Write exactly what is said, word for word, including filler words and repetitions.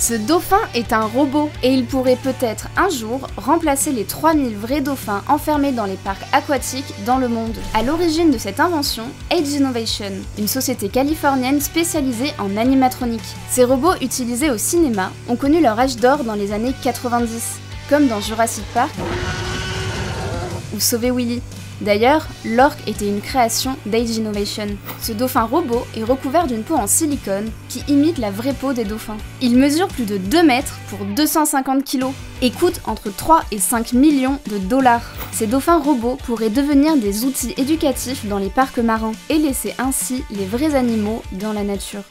Ce dauphin est un robot et il pourrait peut-être un jour remplacer les trois mille vrais dauphins enfermés dans les parcs aquatiques dans le monde. À l'origine de cette invention, Edge Innovation, une société californienne spécialisée en animatronique. Ces robots utilisés au cinéma ont connu leur âge d'or dans les années quatre-vingt-dix, comme dans Jurassic Park ou Sauver Willy. D'ailleurs, l'orque était une création d'Edge Innovation. Ce dauphin robot est recouvert d'une peau en silicone qui imite la vraie peau des dauphins. Il mesure plus de deux mètres pour deux cent cinquante kilos et coûte entre trois et cinq millions de dollars. Ces dauphins robots pourraient devenir des outils éducatifs dans les parcs marins et laisser ainsi les vrais animaux dans la nature.